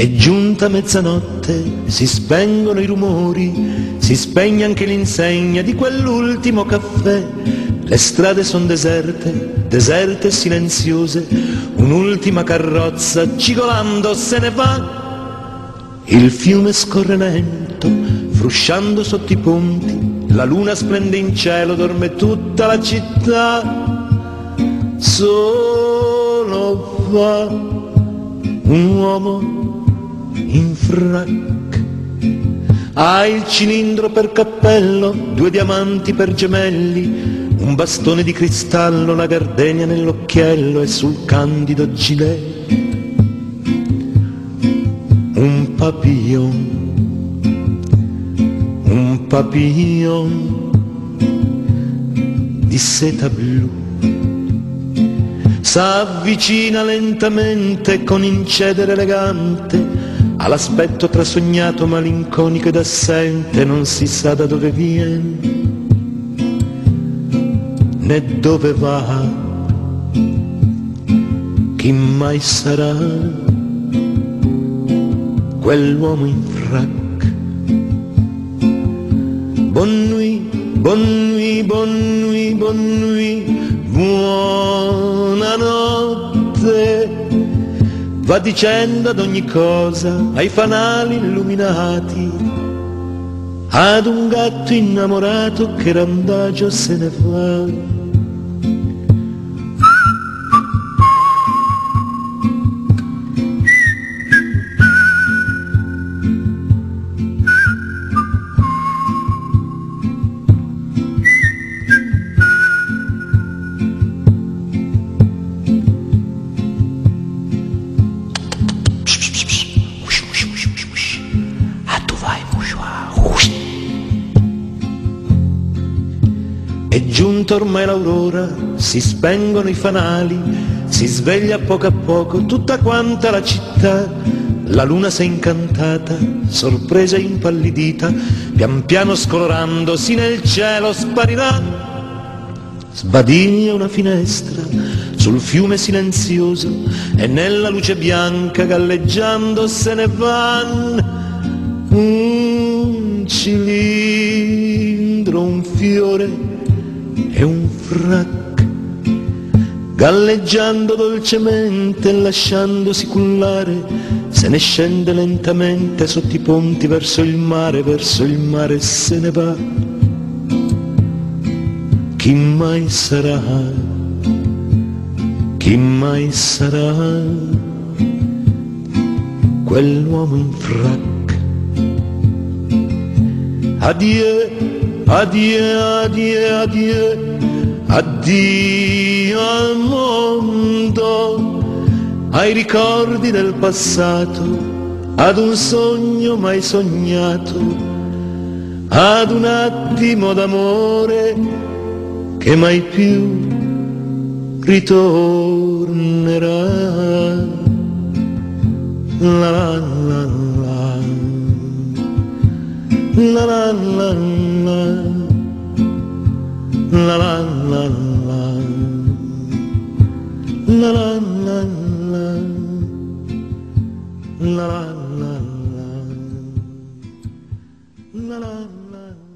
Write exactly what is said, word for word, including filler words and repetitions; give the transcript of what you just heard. È giunta mezzanotte, si spengono i rumori, si spegne anche l'insegna di quell'ultimo caffè. Le strade son deserte, deserte e silenziose, un'ultima carrozza cigolando se ne va. Il fiume scorre lento, frusciando sotto i ponti, la luna splende in cielo, dorme tutta la città. Solo va un uomo in frac, ha il cilindro per cappello, due diamanti per gemelli, un bastone di cristallo, la gardenia nell'occhiello e sul candido gilet un papillon, un papillon di seta blu. S'avvicina lentamente con incedere elegante, ha l'aspetto trasognato, malinconico ed assente, non si sa da dove viene, né dove va, chi mai sarà quell'uomo in frac. Bonne nuit, bonne nuit, bonne nuit, bonne nuit, buonanotte. Va dicendo ad ogni cosa, ai fanali illuminati, ad un gatto innamorato che randagio se ne fa. È giunta ormai l'aurora, si spengono i fanali, si sveglia a poco a poco tutta quanta la città. La luna s'è incantata, sorpresa e impallidita, pian piano scolorandosi nel cielo sparirà. Sbadiglia una finestra sul fiume silenzioso e nella luce bianca galleggiando se ne van. Un cilindro, un fiore e un frac, galleggiando dolcemente, lasciandosi cullare, se ne scende lentamente sotto i ponti verso il mare, verso il mare se ne va. Chi mai sarà, chi mai sarà quell'uomo in frac? Addio, addio, addio, addio, addio al mondo, ai ricordi del passato, ad un sogno mai sognato, ad un attimo d'amore che mai più ritornerà. La la la la la la la la. La la la la, la la la la, la la la la, la la la.